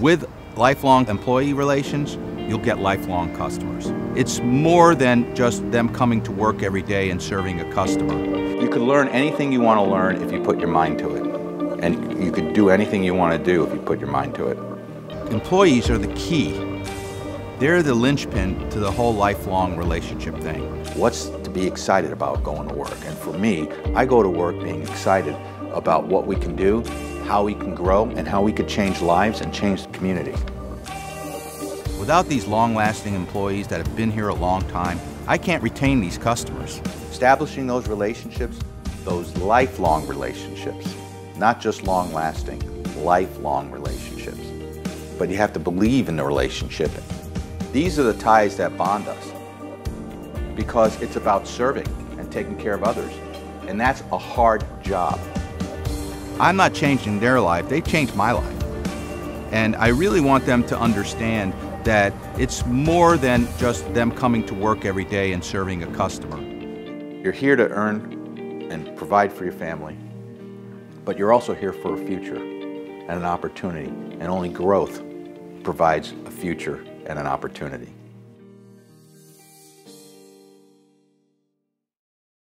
With lifelong employee relations, you'll get lifelong customers. It's more than just them coming to work every day and serving a customer. You could learn anything you want to learn if you put your mind to it. And you could do anything you want to do if you put your mind to it. Employees are the key. They're the linchpin to the whole lifelong relationship thing. What's to be excited about going to work? And for me, I go to work being excited about what we can do, how we can grow, and how we could change lives and change the community. Without these long-lasting employees that have been here a long time, I can't retain these customers. Establishing those relationships, those lifelong relationships, not just long-lasting, lifelong relationships. But you have to believe in the relationship. These are the ties that bond us, because it's about serving and taking care of others, and that's a hard job. I'm not changing their life, they changed my life. And I really want them to understand that it's more than just them coming to work every day and serving a customer. You're here to earn and provide for your family, but you're also here for a future and an opportunity, and only growth provides a future and an opportunity.